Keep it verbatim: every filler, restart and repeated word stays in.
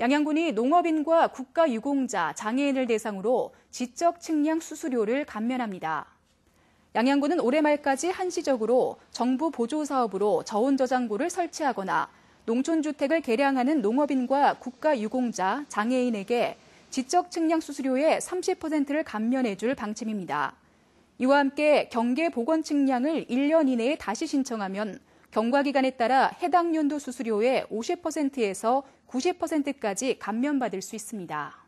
양양군이 농업인과 국가유공자, 장애인을 대상으로 지적측량 수수료를 감면합니다. 양양군은 올해 말까지 한시적으로 정부 보조사업으로 저온저장고를 설치하거나 농촌주택을 개량하는 농업인과 국가유공자, 장애인에게 지적측량 수수료의 삼십 퍼센트를 감면해줄 방침입니다. 이와 함께 경계보건측량을 일 년 이내에 다시 신청하면 경과기간에 따라 해당 연도 수수료의 오십 퍼센트에서 구십 퍼센트까지 감면받을 수 있습니다.